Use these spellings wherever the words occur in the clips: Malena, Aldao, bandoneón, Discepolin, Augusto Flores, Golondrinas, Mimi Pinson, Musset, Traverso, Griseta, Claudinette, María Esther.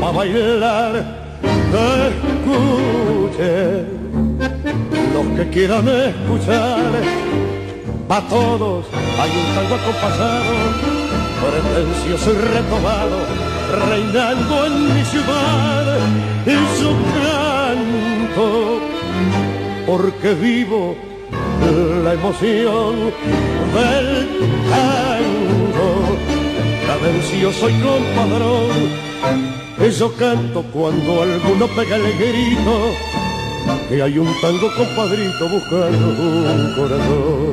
pa' bailar, escuchen los que quieran escuchar. Pa' todos hay un tango acompasado, pretencioso y retomado, reinando en mi ciudad. Y su canto, porque vivo la emoción del tango, cadencioso y compadrón. Yo canto cuando alguno pega el grito que hay un tango compadrito buscando un corazón.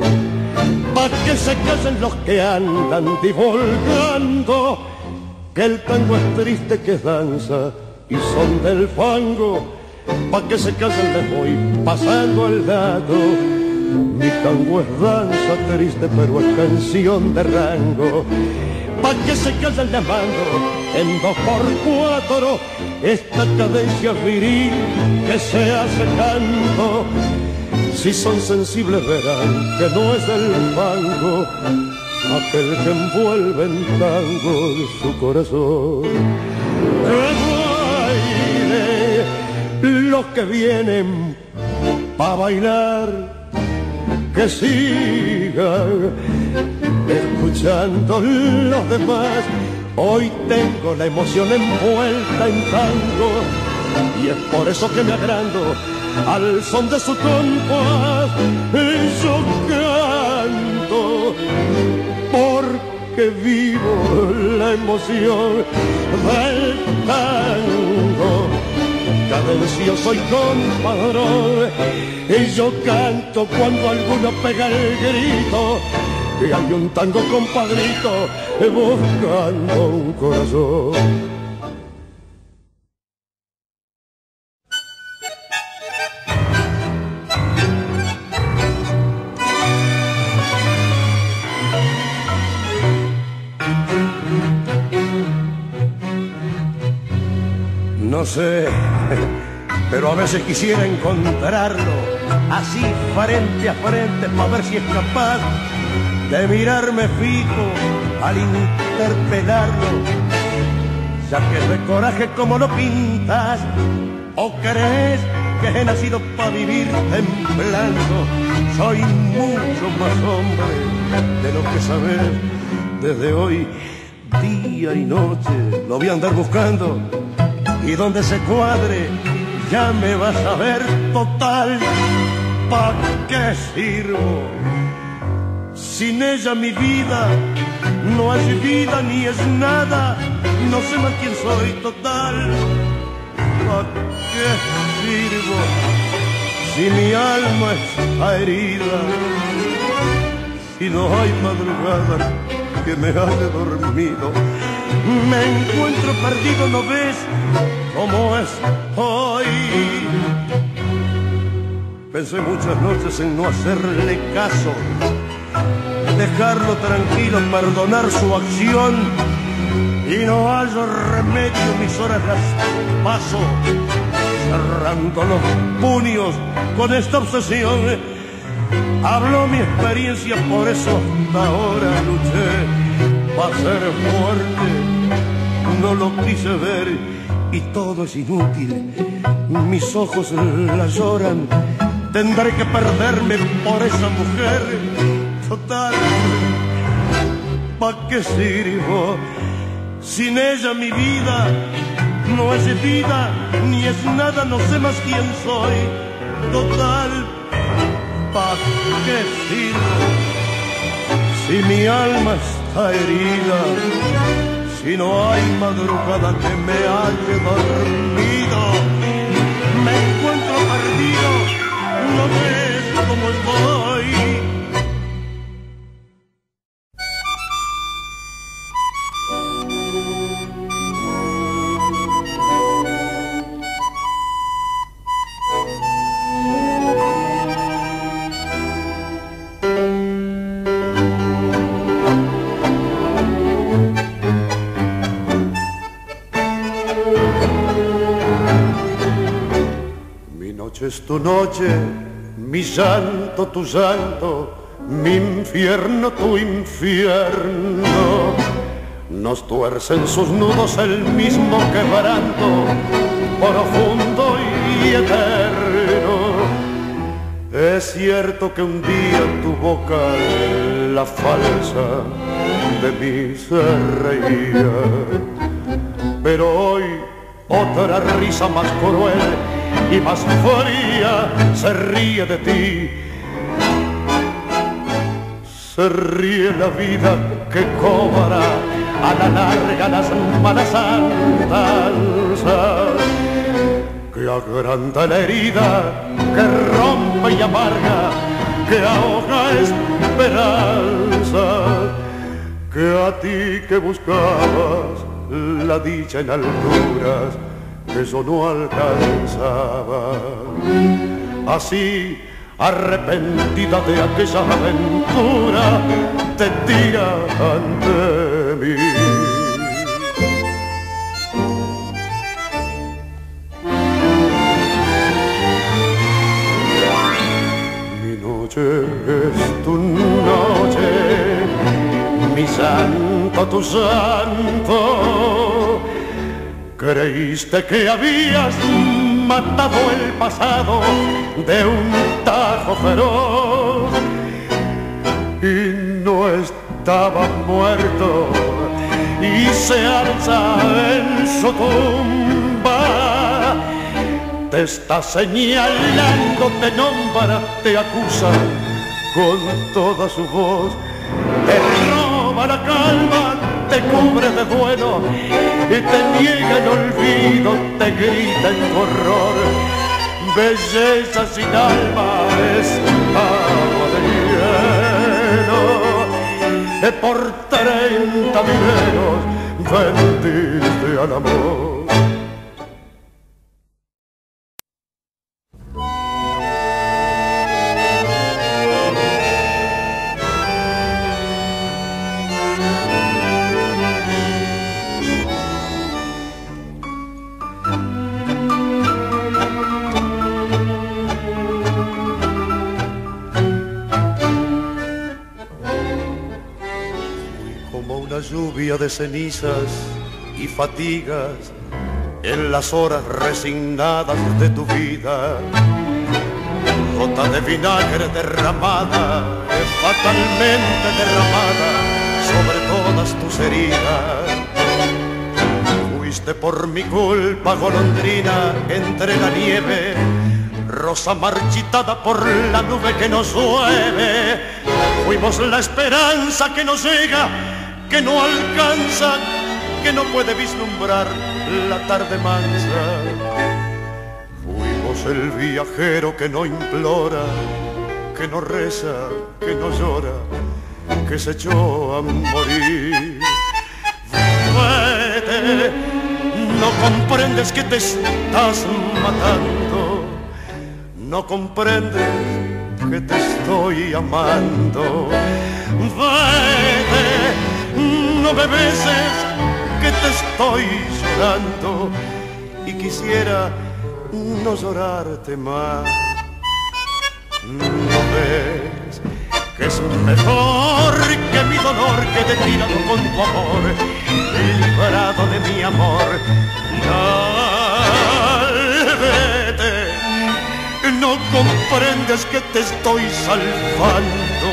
Pa' que se callen los que andan divulgando que el tango es triste, que es danza y son del fango. Pa' que se callen les voy pasando el dato. Mi tango es danza triste, pero es canción de rango. Pa' que se callen las manos en 2x4 esta cadencia viril que se hace canto. Si son sensibles verán que no es el fango aquel que envuelve en tango su corazón. Que baile los que vienen pa' bailar, que sigan escuchando los demás. Hoy tengo la emoción envuelta en tango y es por eso que me agrando al son de su compás. Y yo canto porque vivo la emoción del tango, cadencioso y compadrón. Y yo canto cuando alguno pega el grito que hay un tango compadrito buscando un corazón. No sé, pero a veces quisiera encontrarlo así frente a frente para ver si es capaz de mirarme fijo al interpelarlo, ya que de coraje como lo pintas o crees que he nacido para vivir temblando. Soy mucho más hombre de lo que sabes. Desde hoy, día y noche, lo voy a andar buscando y donde se cuadre ya me vas a ver. Total, ¿pa' qué sirvo? Sin ella mi vida no es vida ni es nada. No sé más quién soy, total, ¿pa' qué sirvo? Si mi alma está herida, si no hay madrugada que me haya dormido, me encuentro perdido, ¿no ves cómo estoy? Pensé muchas noches en no hacerle caso, dejarlo tranquilo, perdonar su acción, y no hallo remedio, mis horas las paso cerrando los puños con esta obsesión. Habló mi experiencia, por eso hasta ahora luché. Va a ser fuerte, no lo quise ver y todo es inútil. Mis ojos la lloran, tendré que perderme por esa mujer. Total, ¿pa' qué sirvo? Sin ella mi vida no es vida ni es nada. No sé más quién soy. Total, ¿pa' qué sirvo? Si mi alma es herida, si no hay madrugada que me haya dormido, me encuentro perdido, no ves cómo es tu noche, mi llanto, tu llanto, mi infierno, tu infierno. nos tuercen sus nudos el mismo quebranto profundo y eterno. Es cierto que un día tu boca, la falsa, de mí se reía, pero hoy otra risa más cruel y más fría se ríe de ti. Se ríe la vida que cobra a la larga las malas andanzas, que agranda la herida, que rompe y amarga, que ahoga esperanza. Que a ti que buscabas la dicha en alturas que yo no alcanzaba, así arrepentida de aquella aventura te tira ante mí. Mi noche es tu noche, mi santo tu santo. Creíste que habías matado el pasado de un tajo feroz, y no estaba muerto y se alza en su tumba. Te está señalando, te nombra, te acusa con toda su voz, te roba la calma, te cubre de duelo y te niega el olvido, te grita en tu horror. Belleza sin alma es agua de hielo, que por 30 dineros vendiste al amor. Lluvia de cenizas y fatigas en las horas resignadas de tu vida, gota de vinagre derramada, fatalmente derramada sobre todas tus heridas. Fuiste por mi culpa golondrina entre la nieve, rosa marchitada por la nube que nos llueve. Fuimos la esperanza que nos llega, que no alcanza, que no puede vislumbrar la tarde mansa. Fuimos el viajero que no implora, que no reza, que no llora, que se echó a morir. Vete, no comprendes que te estás matando, no comprendes que te estoy amando. Vete, no me beses, que te estoy llorando y quisiera no llorarte más. No ves que es mejor que mi dolor, que te he tirado con tu amor, librado de mi amor. Vete, no comprendes que te estoy salvando,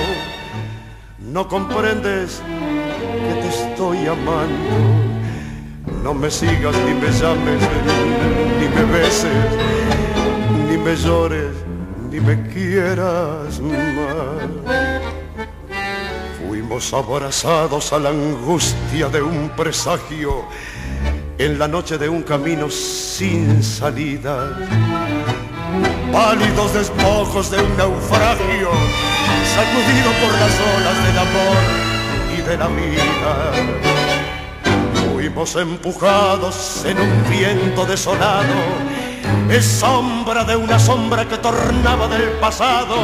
no comprendes que te estoy amando. No me sigas, ni me llames, ni me beses, ni me llores, ni me quieras más. Fuimos abrazados a la angustia de un presagio en la noche de un camino sin salida, pálidos despojos de un naufragio, sacudido por las olas del amor de la vida. Fuimos empujados en un viento desolado, es sombra de una sombra que tornaba del pasado.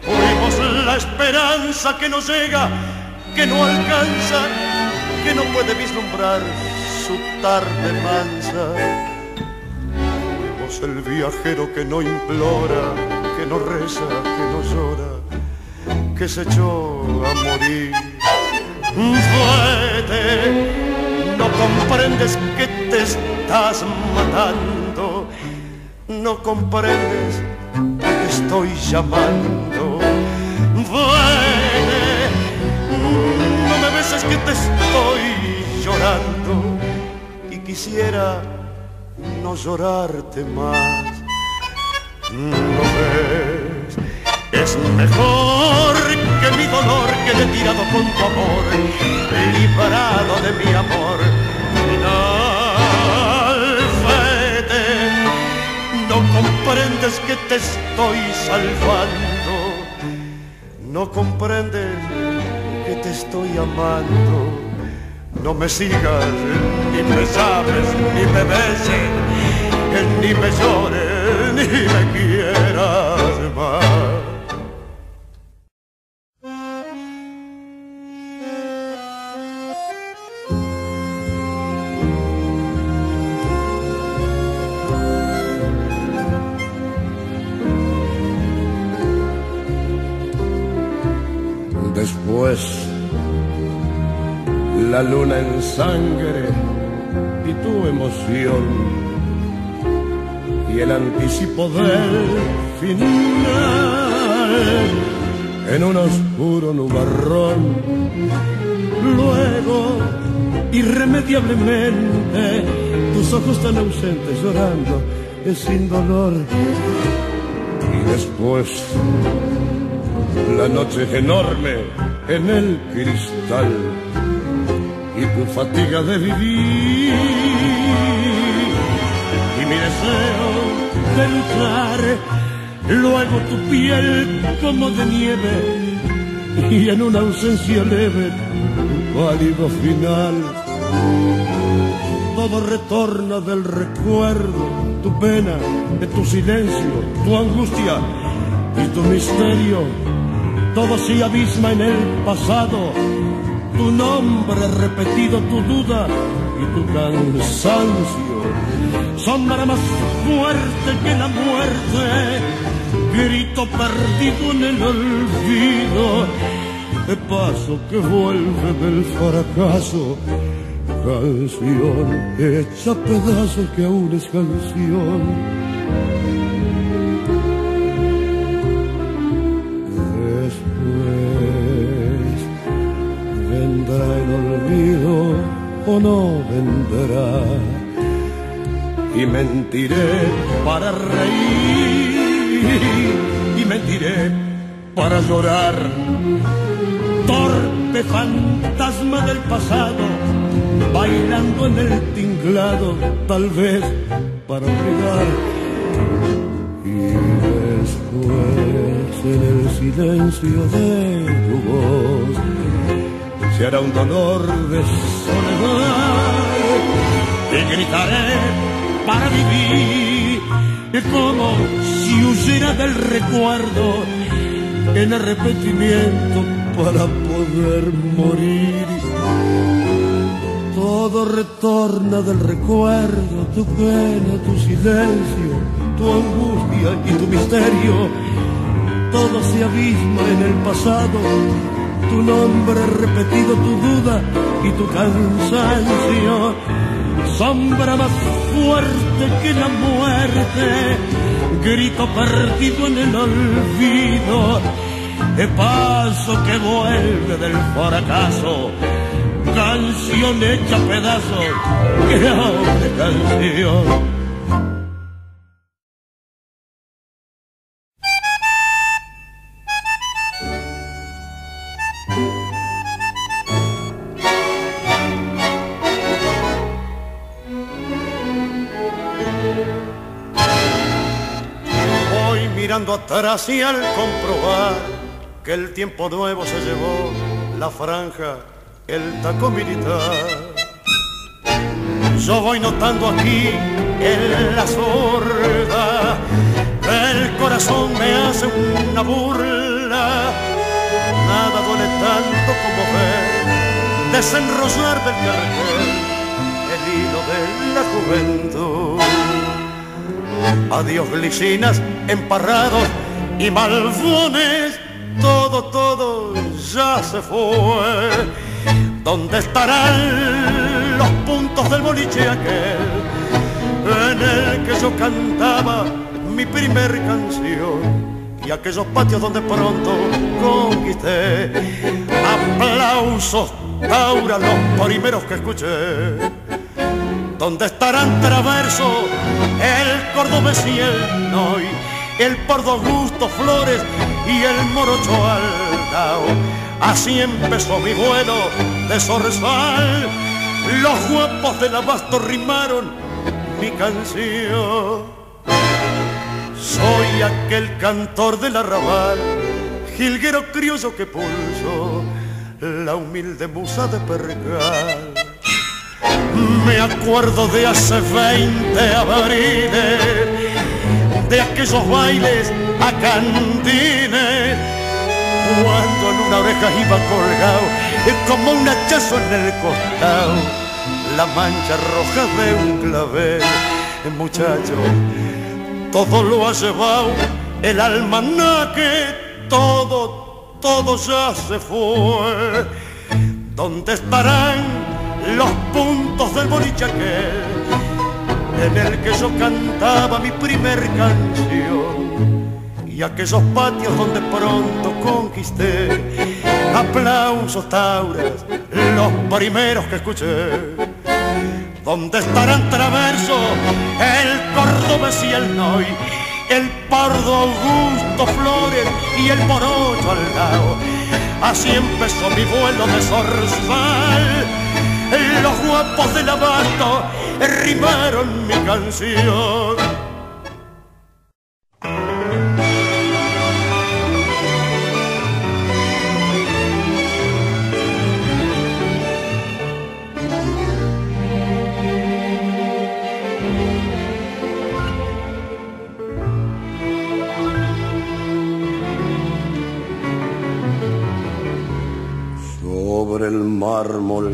Fuimos la esperanza que no llega, que no alcanza, que no puede vislumbrar su tarde mansa. Fuimos el viajero que no implora, que no reza, que no llora, que se echó a morir. Fuerte, no comprendes que te estás matando, no comprendes que te estoy llamando. Fuerte, no me beses que te estoy llorando y quisiera no llorarte más. No ves, es mejor que mi dolor quede tirado con tu amor, librado de mi amor final. Vete, no comprendes que te estoy salvando, no comprendes que te estoy amando. No me sigas, ni me sabes, ni me beses, ni me llores, ni me quieras más. Después, la luna en sangre y tu emoción, y el anticipo del final en un oscuro nubarrón. Luego, irremediablemente, tus ojos tan ausentes llorando sin dolor. Y después, la noche enorme en el cristal y tu fatiga de vivir y mi deseo de luchar. Luego tu piel como de nieve y en una ausencia leve tu pálido final. Todo retorna del recuerdo, tu pena, de tu silencio, tu angustia y tu misterio. Todo se abisma en el pasado, tu nombre repetido, tu duda y tu cansancio. Sombra más fuerte que la muerte, grito perdido en el olvido, de paso que vuelve del fracaso, canción hecha pedazos que aún es canción. Vendrá el olvido o no vendrá, y mentiré para reír y mentiré para llorar. Torpe fantasma del pasado, bailando en el tinglado, tal vez para olvidar. Y después en el silencio de tu voz se hará un dolor de soledad y gritaré para vivir como si huyera del recuerdo en arrepentimiento para poder morir. Todo retorna del recuerdo, tu pena, tu silencio, tu angustia y tu misterio. Todo se abisma en el pasado, tu nombre repetido, tu duda y tu cansancio. Sombra más fuerte que la muerte, grito perdido en el olvido, de paso que vuelve del fracaso, canción hecha pedazos, que aún es canción. Atrás y al comprobar que el tiempo nuevo se llevó la franja, el taco militar, yo voy notando aquí en la sorda, el corazón me hace una burla. Nada duele tanto como ver desenrollar del cartel el hilo de la juventud. Adiós glicinas, emparrados y malvones, todo ya se fue. ¿Dónde estarán los puntos del boliche aquel en el que yo cantaba mi primer canción? Y aquellos patios donde pronto conquisté aplausos, tauras, los primeros que escuché. ¿Dónde estarán Traverso, el cordobés y el noy, el pardo Augusto Flores y el morocho Aldao? Así empezó mi vuelo de zorzal, los guapos del abasto rimaron mi canción. Soy aquel cantor del arrabal, jilguero criollo que pulso la humilde musa de Percal. Me acuerdo de hace 20 abriles, de aquellos bailes a cantines, cuando en una oreja iba colgado, como un hachazo en el costado, la mancha roja de un clavel. Muchacho, todo lo ha llevado el almanaque, todo, todo ya se fue. ¿Dónde estarán los puntos del boliche aquel en el que yo cantaba mi primer canción? Y aquellos patios donde pronto conquisté aplausos, tauras, los primeros que escuché. ¿Dónde estarán Traverso, el cordobés y el noy, el pardo Augusto Flores y el morocho Aldao? Así empezó mi vuelo de zorzal, los guapos del abasto rimaron mi canción. Sobre el mármol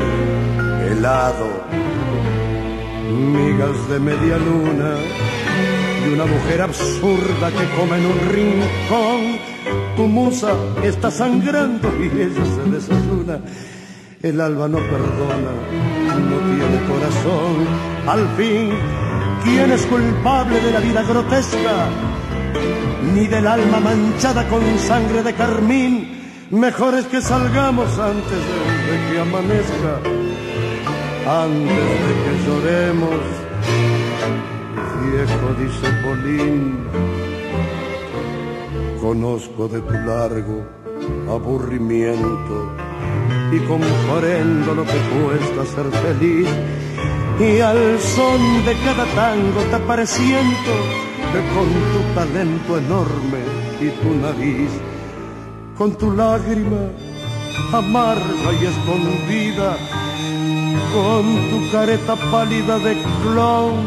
helado, migas de media luna y una mujer absurda que come en un rincón. Tu musa está sangrando y ella se desayuna. El alba no perdona, no tiene corazón. Al fin, ¿quién es culpable de la vida grotesca? Ni del alma manchada con sangre de carmín. Mejor es que salgamos antes de que amanezca, antes de que lloremos, viejo Discepolin. Conozco de tu largo aburrimiento y comprendo lo que cuesta ser feliz. Y al son de cada tango te apareciendo con tu talento enorme y tu nariz, con tu lágrima amarga y escondida, con tu careta pálida de clown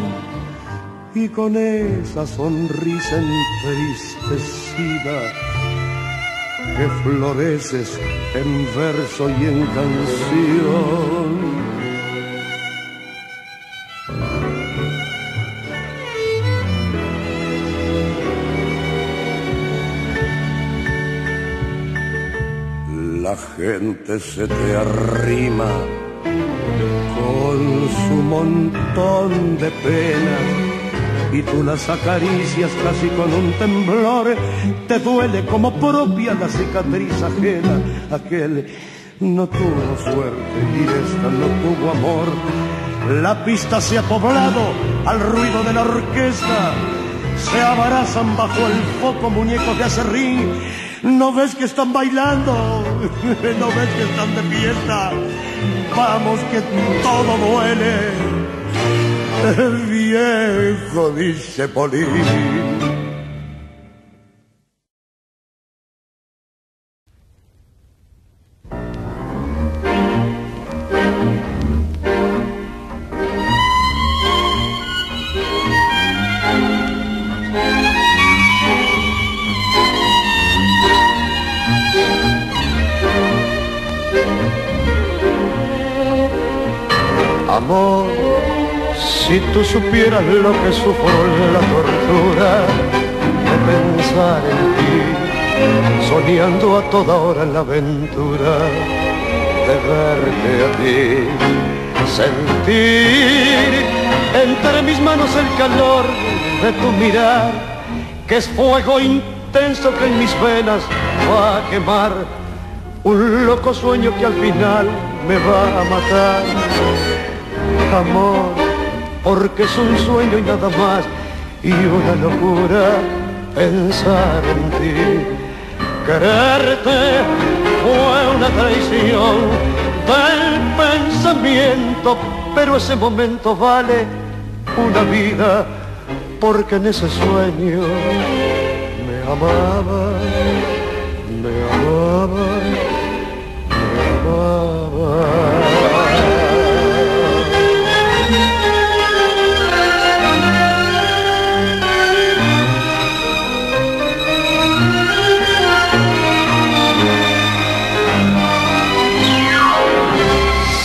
y con esa sonrisa entristecida que floreces en verso y en canción. La gente se te arrima con su montón de penas y tú las acaricias casi con un temblor. Te duele como propia la cicatriz ajena. Aquel no tuvo suerte y esta no tuvo amor. La pista se ha poblado al ruido de la orquesta, se abrazan bajo el foco muñecos de acerrín. ¿No ves que están bailando? ¿No ves que están de fiesta? Vamos que todo duele, el viejo Discepolin. Amor, si tú supieras lo que sufro en la tortura de pensar en ti, soñando a toda hora en la aventura de verte a ti, sentir entre mis manos el calor de tu mirar, que es fuego intenso que en mis venas va a quemar, un loco sueño que al final me va a matar. Amor, porque es un sueño y nada más, y una locura pensar en ti. Quererte fue una traición del pensamiento, pero ese momento vale una vida, porque en ese sueño me amaba, me amaba, me amaba.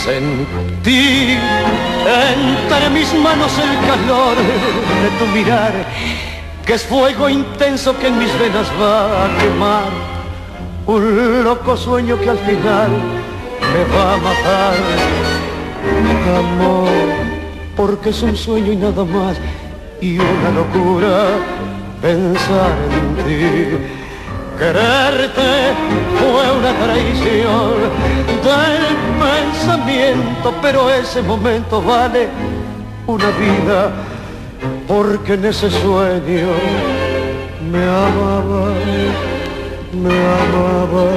Sentí entre mis manos el calor de tu mirar, que es fuego intenso que en mis venas va a quemar, un loco sueño que al final me va a matar. Amor, porque es un sueño y nada más, y una locura pensar en ti. Quererte fue una traición del pensamiento, pero ese momento vale una vida, porque en ese sueño me amaba, me amaba, me amaba.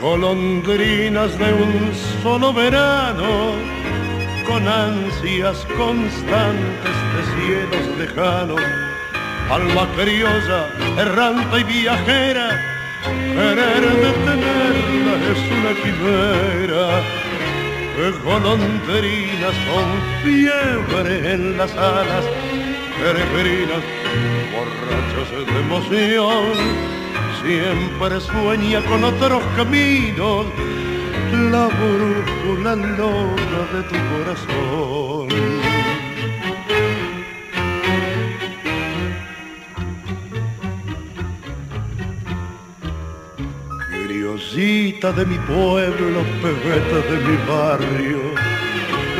Golondrinas de un solo verano, con ansias constantes de cielos lejanos, alma criolla, errante y viajera, querer detenerla es una quimera. Golondrinas con fiebre en las alas, peregrinas, borrachos de emoción, siempre sueña con otros caminos la brújula loca de tu corazón. Criollita de mi pueblo, pebeta de mi barrio,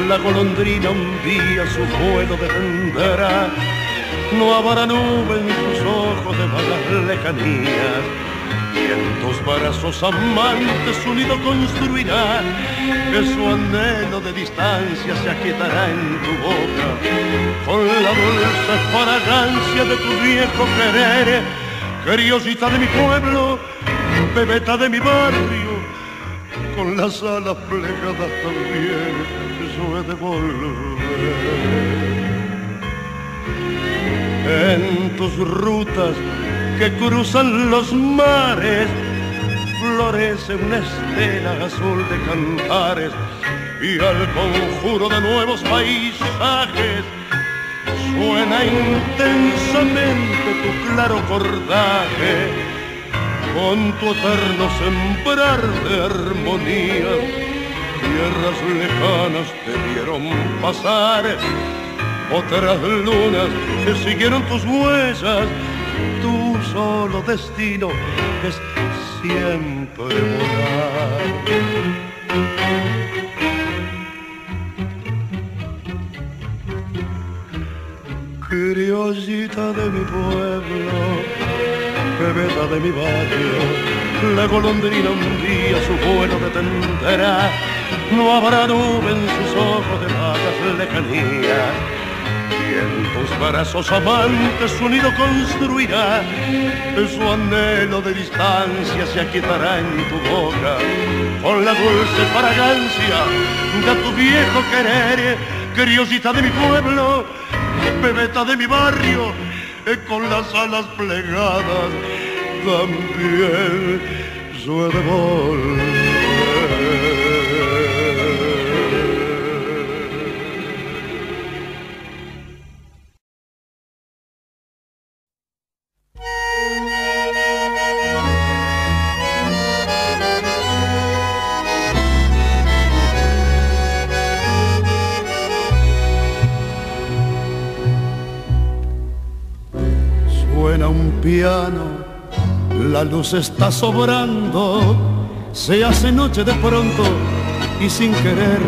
la golondrina un día su vuelo defenderá. No habrá nube en tus ojos de vagas lejanías, y en tus brazos amantes un nido construirá, que su anhelo de distancia se aquietará en tu boca, con la dulce fragancia de tu viejo querer. Criollita de mi pueblo, bebeta de mi barrio, con las alas plegadas también yo he de volver. En tus rutas que cruzan los mares florece una estela azul de cantares, y al conjuro de nuevos paisajes suena intensamente tu claro cordaje, con tu eterno sembrar de armonía. Tierras lejanas te vieron pasar, otras lunas que siguieron tus huellas, tu solo destino es siempre volar. Criollita de mi pueblo, bebeta de mi barrio, la golondrina un día su vuelo detendrá, no habrá nube en sus ojos de vagas lejanías, y en tus brazos amantes su nido construirá, su anhelo de distancia se aquietará en tu boca, con la dulce fragancia de tu viejo querer. Criollita de mi pueblo, bebeta de mi barrio, con las alas plegadas también suele volver. Piano, la luz está sobrando, se hace noche de pronto y sin querer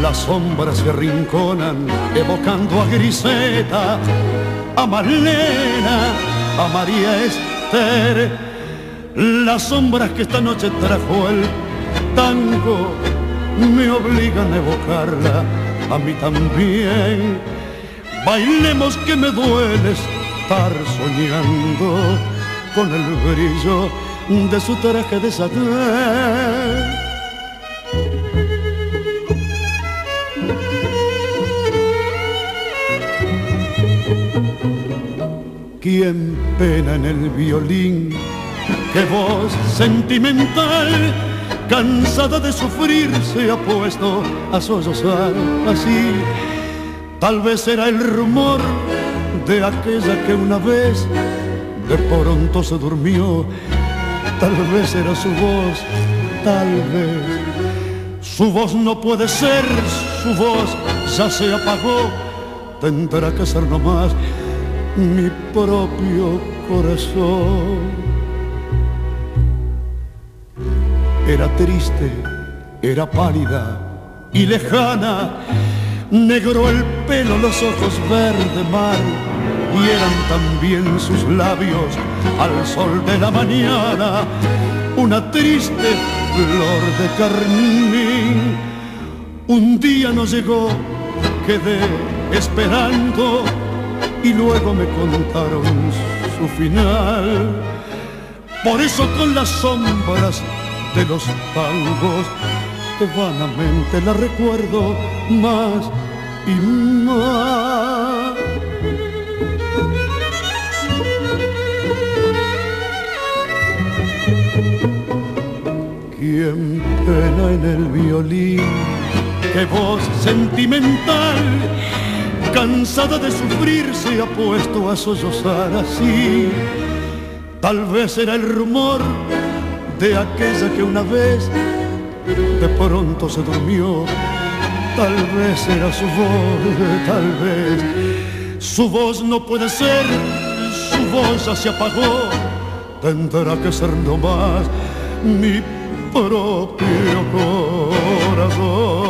las sombras se arrinconan evocando a Griseta, a Malena, a María Esther, las sombras que esta noche trajo el tango me obligan a evocarla a mí también. Bailemos que me dueles estar soñando con el brillo de su traje de satén. Quien pena en el violín, qué voz sentimental, cansada de sufrir se ha puesto a sollozar así. Tal vez será el rumor de aquella que una vez de pronto se durmió, tal vez era su voz, tal vez. Su voz no puede ser, su voz ya se apagó, tendrá que ser nomás mi propio corazón. Era triste, era pálida y lejana, negro el pelo, los ojos verde mar, y eran también sus labios al sol de la mañana, una triste flor de carmín. Un día no llegó, quedé esperando y luego me contaron su final. Por eso con las sombras de los tangos que vanamente la recuerdo más y más. Quien pena en el violín, qué voz sentimental, cansada de sufrir se ha puesto a sollozar así. Tal vez era el rumor de aquella que una vez de pronto se durmió, tal vez era su voz, tal vez. Su voz no puede ser, su voz ya se apagó, tendrá que ser nomás mi propio corazón.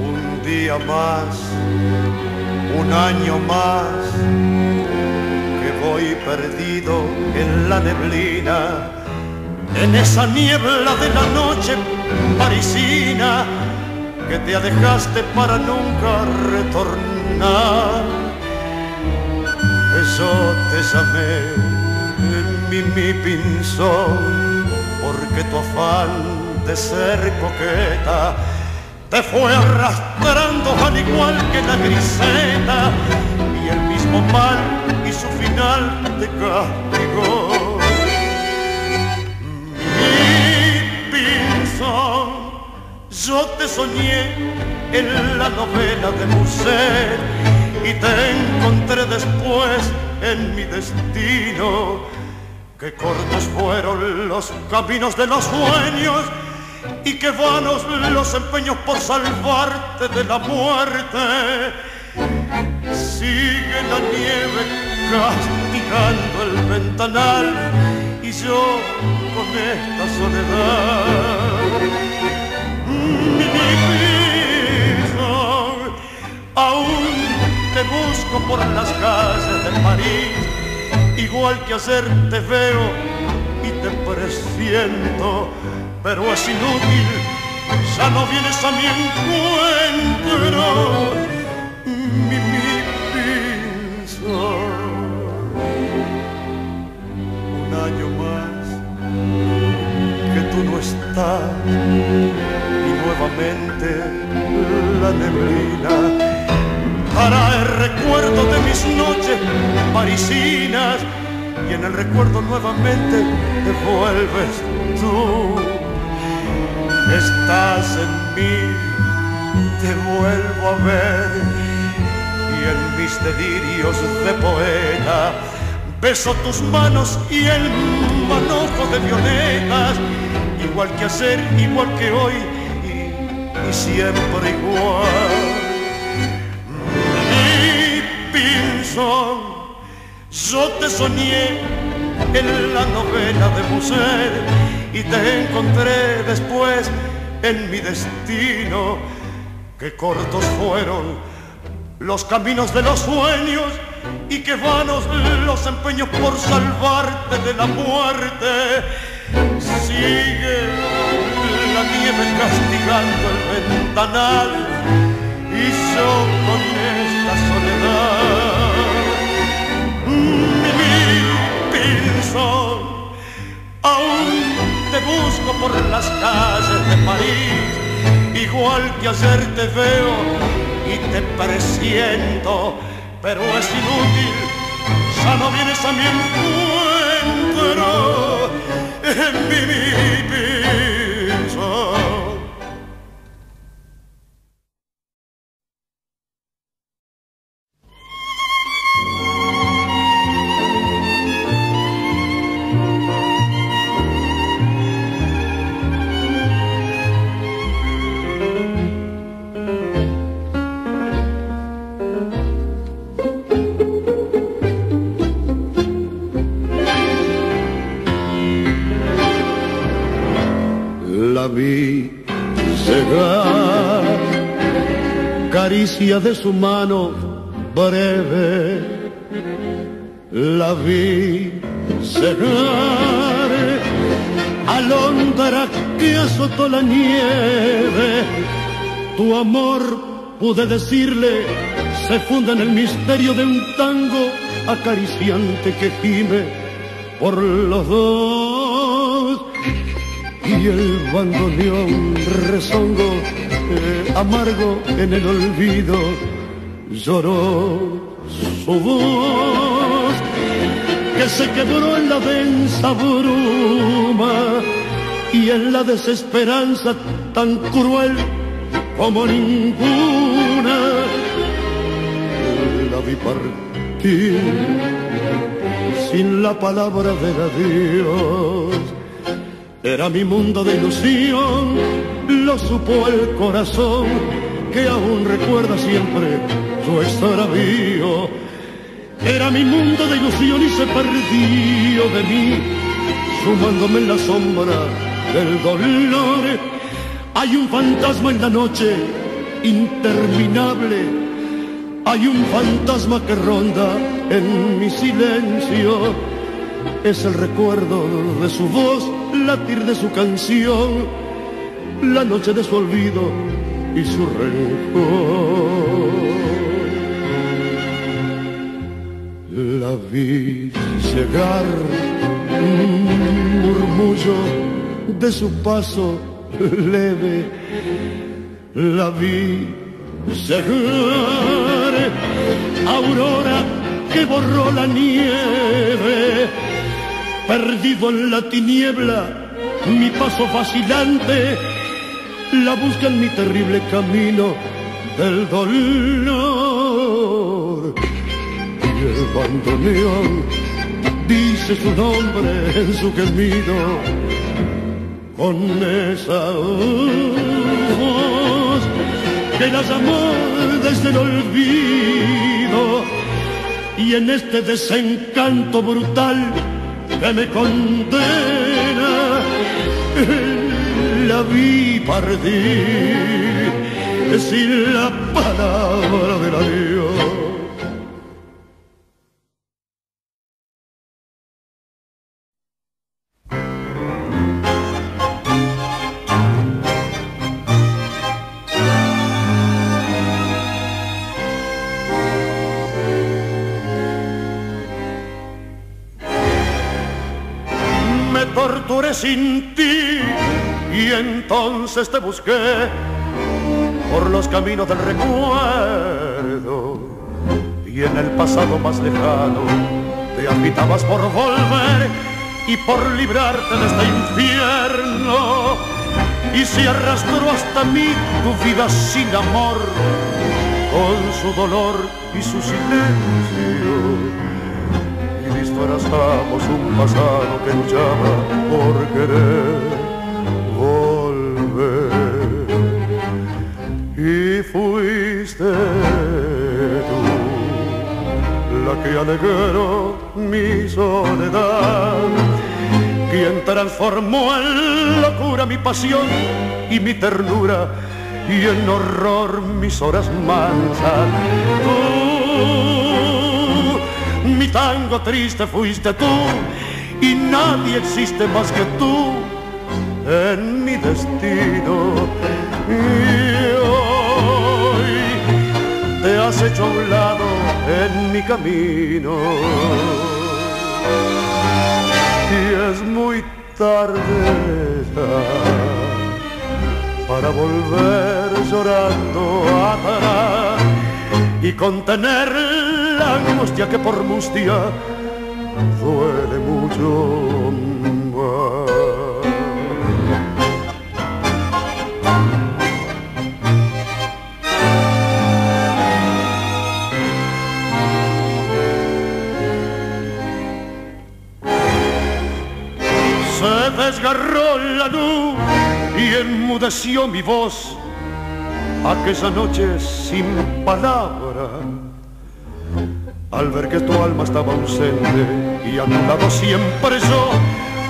Un día más, un año más, que voy perdido en la neblina, en esa niebla de la noche parisina que te alejaste para nunca retornar. Yo te llamé Mimi Pinson porque tu afán de ser coqueta te fue arrastrando al igual que la Griseta, y el mismo mal y su final te castigó. Mi Pinson, yo te soñé en la novela de Musset y te encontré después en mi destino. Qué cortos fueron los caminos de los sueños y qué vanos los empeños por salvarte de la muerte. Sigue la nieve castigando el ventanal y yo con esta soledad. Mi Pinson, aún te busco por las calles de París, igual que ayer te veo y te presiento, pero es inútil, ya no vienes a mi encuentro, Mimi Pinson. Un año más que tú no estás y nuevamente la neblina hará el recuerdo de mis noches parisinas, y en el recuerdo nuevamente te vuelves tú. Estás en mí, te vuelvo a ver, y en mis delirios de poeta beso tus manos y el manojo de violetas. Igual que ayer, igual que hoy y siempre igual. Mimi Pinson, yo te soñé en la novela de Musset y te encontré después en mi destino. Qué cortos fueron los caminos de los sueños y qué vanos los empeños por salvarte de la muerte. Sigue la nieve castigando el ventanal y yo con esta soledad. Mimi Pinson, aún te busco por las calles de París, igual que ayer te veo y te presiento, pero es inútil, ya no vienes a mi encuentro, Mimi Pinson. Vi llegar, caricia de su mano breve, la vi llegar, alondra que azotó la nieve. Tu amor, pude decirle, se funda en el misterio de un tango acariciante que gime por los dos. Y el bandoneón rezongo, amargo en el olvido, lloró su voz, que se quebró en la densa bruma y en la desesperanza tan cruel como ninguna. La vi partir sin la palabra del adiós. Era mi mundo de ilusión, lo supo el corazón, que aún recuerda siempre su extravío. Era mi mundo de ilusión y se perdió de mí, sumándome en la sombra del dolor. Hay un fantasma en la noche interminable, hay un fantasma que ronda en mi silencio. Es el recuerdo de su voz, latir de su canción, la noche de su olvido y su rencor. La vi llegar, un murmullo de su paso leve, la vi llegar, aurora que borró la nieve. Perdido en la tiniebla, mi paso vacilante, la busca en mi terrible camino del dolor. Y el bandoneón dice su nombre en su gemido, con esa voz que la llamó desde el olvido. Y en este desencanto brutal que me condena, la vi partir sin la palabra del adiós. torturé sin ti y entonces te busqué por los caminos del recuerdo y en el pasado más lejano te agitabas por volver y por librarte de este infierno y se arrastró hasta mí tu vida sin amor con su dolor y su silencio. Abrazamos un pasado que luchaba por querer volver y fuiste tú la que alegró mi soledad, quien transformó en locura mi pasión y mi ternura y en horror mis horas mansas. Mi tango triste fuiste tú y nadie existe más que tú en mi destino. Y hoy te has hecho a un lado en mi camino y es muy tarde ya para volver llorando atrás y contener la angustia que por mustia duele mucho más. Se desgarró la luz y enmudeció mi voz aquella noche sin palabras. Al ver que tu alma estaba ausente y a tu lado siempre yo,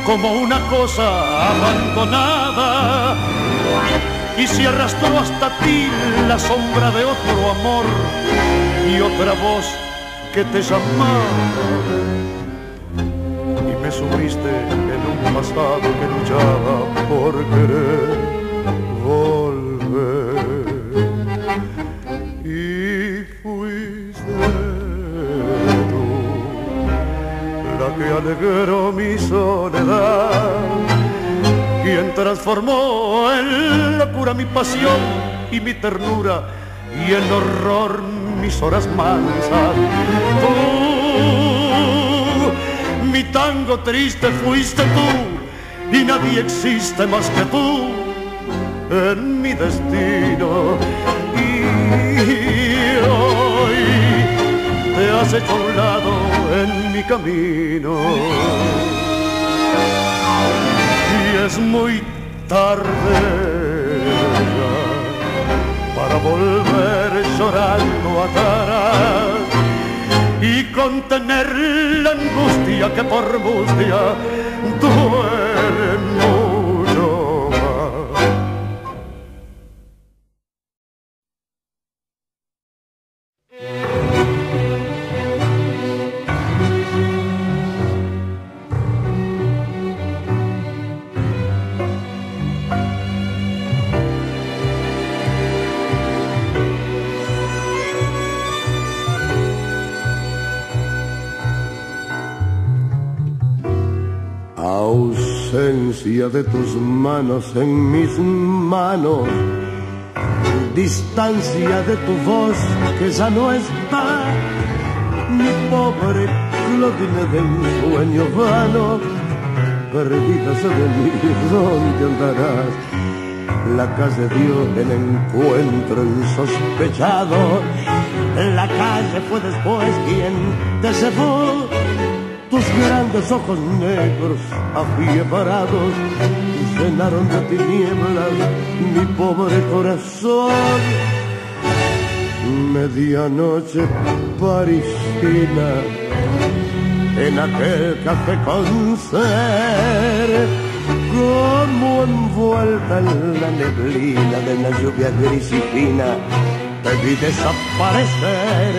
como una cosa abandonada, y se arrastró hasta ti la sombra de otro amor y otra voz que te llamaba y me sumiste en un pasado que luchaba por querer volver y fuiste que alegró mi soledad, quien transformó en locura mi pasión y mi ternura y en horror mis horas mansas. Tú, mi tango triste fuiste tú y nadie existe más que tú en mi destino. Y hoy te has hecho a un lado en mi camino y es muy tarde ya para volver llorando atrás y contener la angustia que por mustia duele mucho más. De tus manos en mis manos, distancia de tu voz que ya no está, mi pobre Claudinette en sueño vano, perdida sobre mí, ¿dónde andarás? La calle dio el encuentro insospechado, la calle fue después quien te cebó. Tus grandes ojos negros afiebrados llenaron de tinieblas mi pobre corazón. Medianoche parisina en aquel café concert, como envuelta en la neblina de la lluvia gris y fina te vi desaparecer.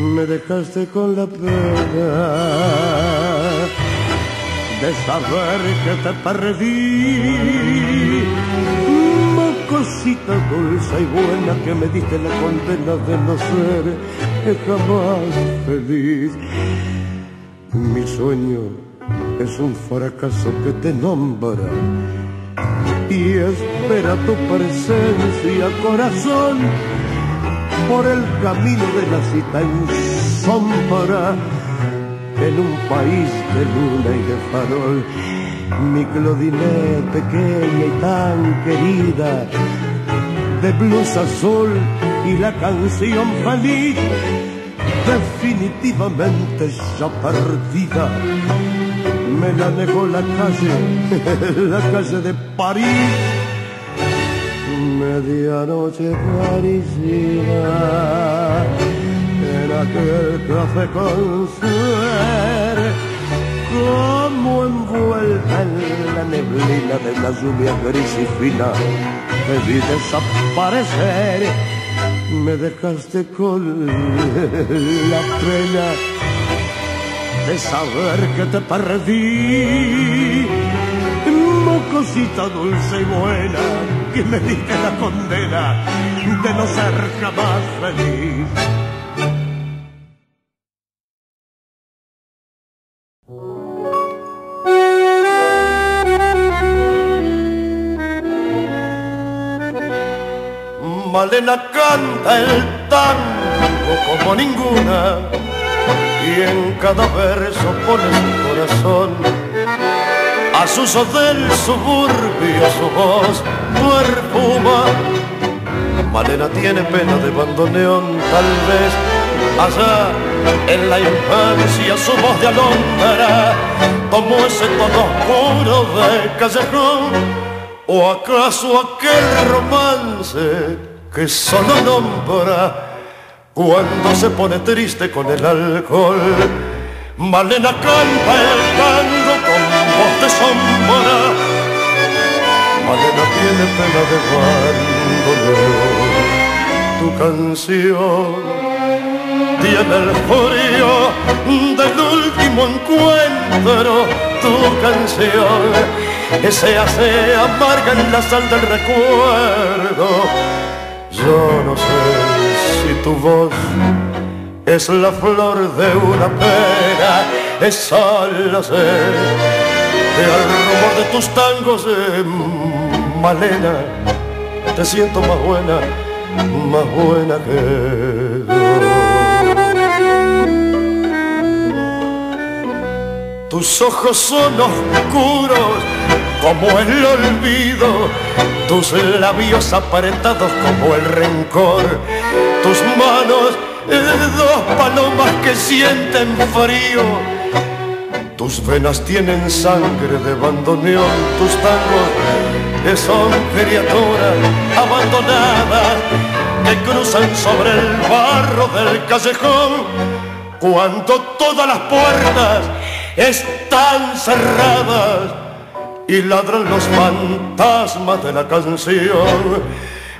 Me dejaste con la pena de saber que te perdí, mocosita dulce y buena que me diste la condena de no ser jamás feliz. Mi sueño es un fracaso que te nombra y espera tu presencia, corazón, por el camino de la cita en sombra, en un país de luna y de farol. Mi Claudinette, pequeña y tan querida, de blusa azul y la canción feliz, definitivamente ya perdida, me la negó la calle de París. Medianoche parisina, en aquel café con suerte, como envuelta en la neblina de la lluvia gris y fina, te vi desaparecer. Me dejaste con la pena de saber que te perdí. Mocosita dulce y buena, que me diste la condena de no ser jamás feliz. Malena canta el tango como ninguna, y en cada verso pone su corazón. A su del suburbio su voz perfuma. Malena tiene pena de bandoneón, tal vez allá en la infancia su voz de alondra tomó ese tono oscuro de callejón. ¿O acaso aquel romance que solo nombra cuando se pone triste con el alcohol? Malena canta el tango con voz de sombra. Malena tiene pena de bandoneón. Tu canción tiene el frío del último encuentro. Tu canción se hace amarga en la sal del recuerdo. Yo no sé si tu voz es la flor de una pera, es solo sé que al rumor de tus tangos, Malena, te siento más buena que yo. Tus ojos son oscuros como el olvido, tus labios apretados como el rencor, tus manos, dos palomas que sienten frío, tus venas tienen sangre de bandoneón, tus tangos son criaturas abandonadas que cruzan sobre el barro del callejón cuando todas las puertas están cerradas y ladran los fantasmas de la canción.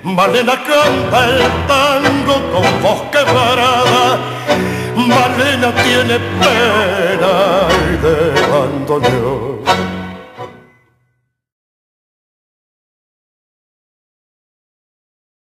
Malena canta el tango con voz quebrada. Malena tiene pena de abandono.